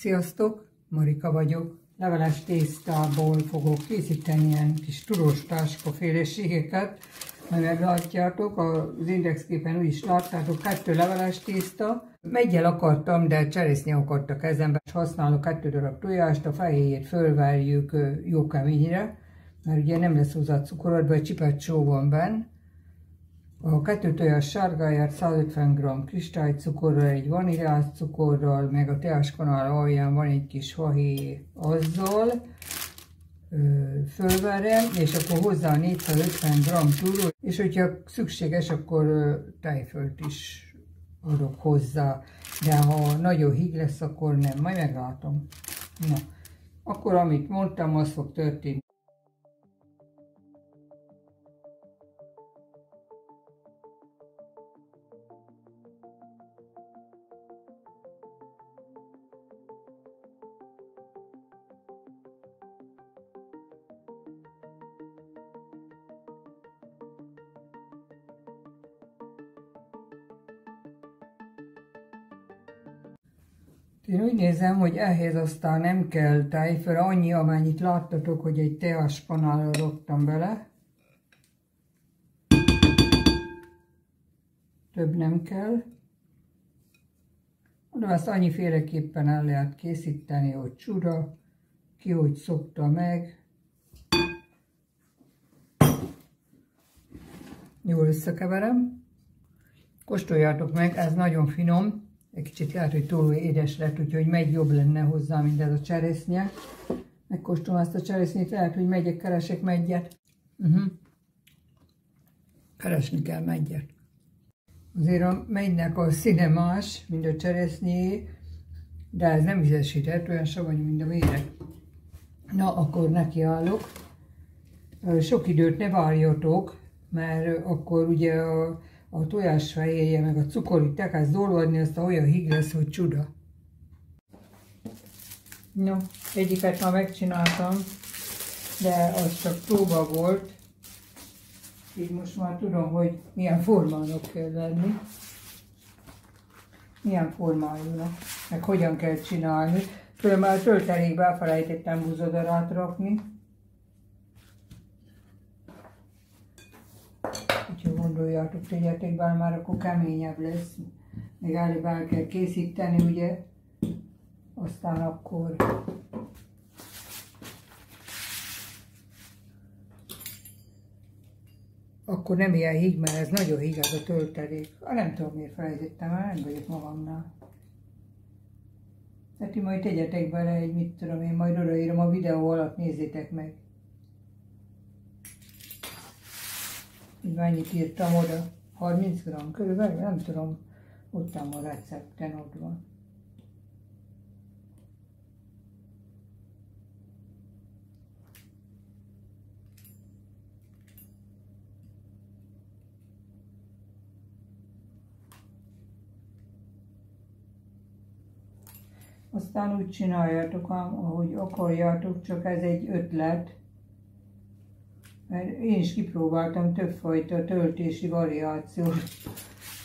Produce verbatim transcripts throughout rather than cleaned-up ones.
Sziasztok! Marika vagyok. Leveles tésztából fogok készíteni ilyen kis tudós táskaféleségeket, mert meglátjátok, az indexképen úgy is láttátok, kettő leveles tészta. Meggyel akartam, de cseresznye akadt a kezembe, és használok kettő darab tojást, a fejét fölverjük jó keményre, mert ugye nem lesz hozzá cukorod, vagy csipet só van benn. A kettő tojás sárgáját százötven gramm kristálycukorral, egy vaníliáscukorral, meg a teáskanál alján van egy kis fahéj, azzal fölverem, és akkor hozzá négyszázötven gramm túró, és hogyha szükséges, akkor tejfölt is adok hozzá, de ha nagyon híg lesz, akkor nem, majd meglátom. Na, akkor amit mondtam, az fog történni. Én úgy nézem, hogy ehhez aztán nem kell tejföl, annyi, amennyit láttatok, hogy egy teáspanálra raktam bele. Több nem kell. Mondom, ezt annyiféleképpen el lehet készíteni, hogy csura, ki hogy szokta meg. Jól összekeverem. Kóstoljátok meg, ez nagyon finom. Egy kicsit lehet, hogy túl édes lett, úgyhogy megy jobb lenne hozzá, mint ez a cseresznye. Megkóstolom ezt a cseresznyét, lehet, hogy megyek, keresek meggyet. Uh-huh. Keresni kell meggyet. Azért a megynek a színe más, mint a cseresznyé, de ez nem vizesített, olyan savanyú, mint a méreg. Na, akkor nekiállok. Sok időt ne várjatok, mert akkor ugye a a tojásfehérje meg a cukor, tekász dolvadni, aztán olyan híg lesz, hogy csuda. No, egyiket már megcsináltam, de az csak próba volt. Így most már tudom, hogy milyen formának kell lenni. Milyen formájúnak, meg hogyan kell csinálni. Főleg már a töltelékbe elfelejtettem búzadarát rakni. Gondoljátok, tegyetek bele, már akkor keményebb lesz. Még előbb el kell készíteni, ugye? Aztán akkor... Akkor nem ilyen híg, mert ez nagyon híg ez a töltelék. Ah, nem tudom, miért felejtettem el, nem vagyok magamnál. Hát ti majd tegyetek bele egy, mit tudom én, majd odaírom a videó alatt, nézzétek meg. Mennyit írtam oda? harminc gramm körülbelül? Nem tudom, ott van a recepten, ott van. Aztán úgy csináljátok, ahogy akarjátok, csak ez egy ötlet. Mert én is kipróbáltam többfajta töltési variációt,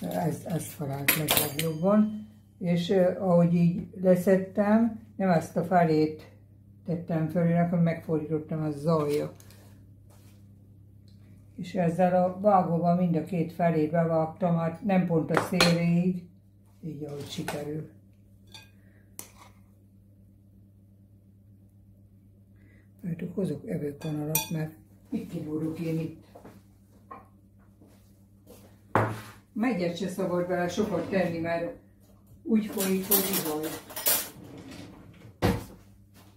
ezt, ezt felállt meg legjobban, és eh, ahogy így leszettem, nem ezt a felét tettem fel, akkor megfordítottam a zajja. És ezzel a vágóval mind a két felét bevágtam, hát nem pont a széléig, így ahogy sikerül. Hát hozok evőkanalat, mert mit kibúrok én itt? Megyet se szabad vele sokat tenni, mert úgy folyik, hogy igaz.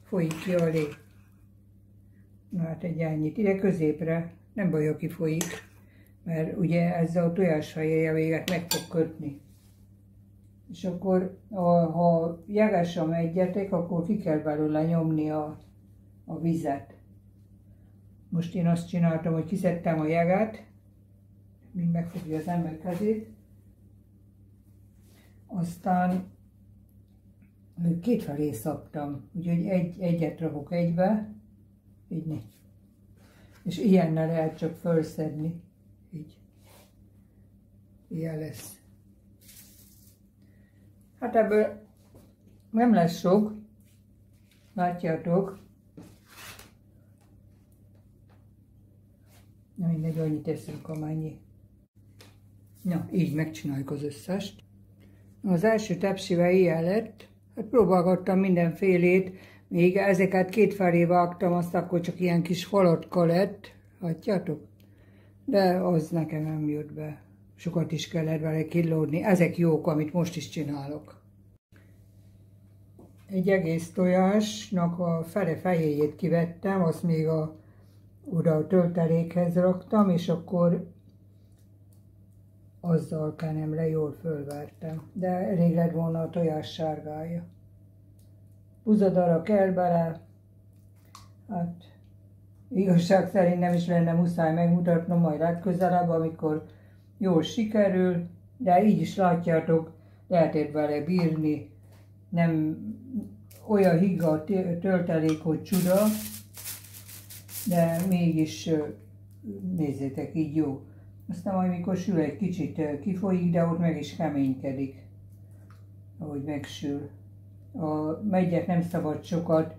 Folyik ki alé. Na hát egy ennyit. Ide középre. Nem baj, aki folyik, mert ugye ezzel a tojásfehérje véget meg fog kötni. És akkor, ha jegesre megyetek, akkor ki kell belőle nyomni a, a vizet. Most én azt csináltam, hogy kiszedtem a jeget, mind megfogja az ember kezét. Aztán kétfelé szabtam, úgyhogy egy, egyet rakok egybe, így négy. És ilyennel lehet csak fölszedni, így. Ilyen lesz. Hát ebből nem lesz sok, Látjátok, nem mindegy, annyit teszünk, amennyi. Na, így megcsináljuk az összest. Az első tepsivel ilyen lett, hát próbálgattam mindenfélét, még ezeket két felé vágtam, azt akkor csak ilyen kis falatka lett, látjátok? De az nekem nem jött be. Sokat is kellett vele kilódni. Ezek jók, amit most is csinálok. Egy egész tojásnak a fele fehérjét kivettem, azt még a, oda a töltelékhez raktam, és akkor azzal kenem le, jól fölvertem. De elég lett volna a tojás sárgája. Húzadara kell bele, hát igazság szerint nem is lenne muszáj megmutatnom, majd legközelebb, amikor jól sikerül, de így is látjátok, lehet vele bírni. Nem olyan higga a töltelék, hogy csuda, de mégis nézzétek, így jó. Aztán majd, mikor sül, egy kicsit kifolyik, de ott meg is keménykedik, ahogy megsül. A meggyet nem szabad sokat,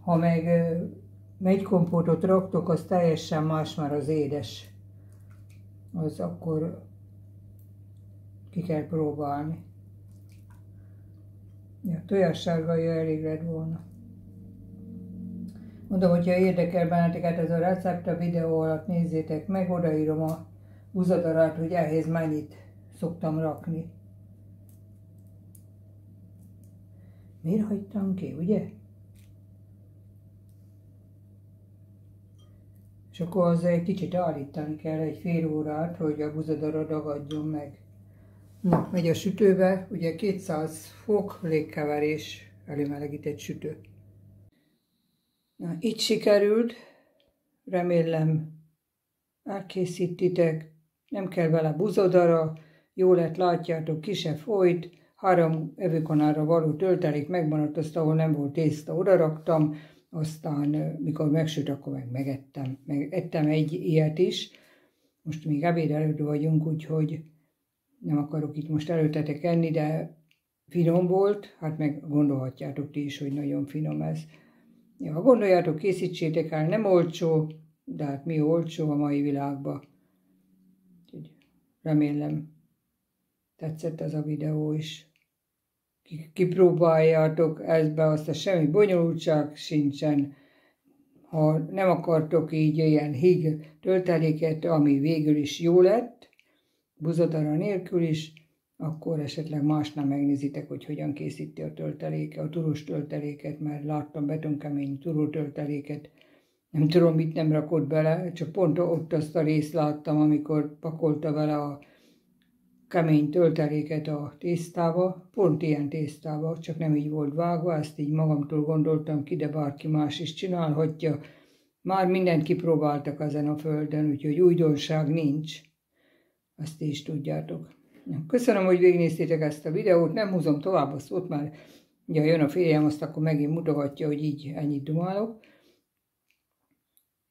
ha meg megykompotot raktok, az teljesen más már az édes. Az akkor ki kell próbálni. Ja, tojássárgája elég lett volna. Mondom, hogyha érdekel benneteket ez a recept, a videó alatt nézzétek meg, odaírom a húzadarát, hogy ehhez mennyit szoktam rakni. Miért hagytam ki, ugye? És akkor az egy kicsit állítani kell, egy fél órát, hogy a húzadara dagadjon meg. Na, megy a sütőbe, ugye kétszáz fok légkeverés, előmelegített sütő. Na, így sikerült, remélem elkészítitek, nem kell vele buzodara, jó lett, látjátok, ki se folyt, három evőkanálra való töltelék megmaradt, azt ahol nem volt tészta, odaraktam, aztán mikor megsüt, akkor meg megettem, meg ettem egy ilyet is, most még ebéd előtt vagyunk, úgyhogy nem akarok itt most előttetek enni, de finom volt, hát meg gondolhatjátok ti is, hogy nagyon finom ez. Ja, ha gondoljátok, készítsétek el, nem olcsó, de hát mi olcsó a mai világban. Remélem tetszett ez a videó is. Kipróbáljátok ezt be, aztán semmi bonyolultság sincsen. Ha nem akartok így ilyen higg tölteléket, ami végül is jó lett, buzodara nélkül is, akkor esetleg másnál megnézitek, hogy hogyan készíti a tölteléket, a turós tölteléket, mert láttam betonkemény turó tölteléket. Nem tudom, mit nem rakott bele, csak pont ott azt a részt láttam, amikor pakolta vele a kemény tölteléket a tésztába, pont ilyen tésztába, csak nem így volt vágva, ezt így magamtól gondoltam ki, de bárki más is csinálhatja. Már mindent kipróbáltak ezen a földön, úgyhogy újdonság nincs. Azt is tudjátok. Köszönöm, hogy végignéztétek ezt a videót, nem húzom tovább a szót, már ugye, ha jön a férjem, azt akkor megint mutogatja, hogy így ennyit dumálok.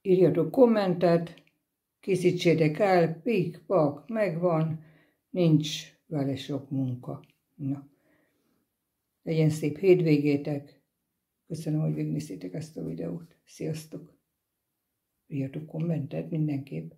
Írjatok kommentet, készítsétek el, pik, pak, megvan, nincs vele sok munka. Na. Legyen szép hétvégétek, köszönöm, hogy végignéztétek ezt a videót, sziasztok! Írjatok kommentet mindenképp!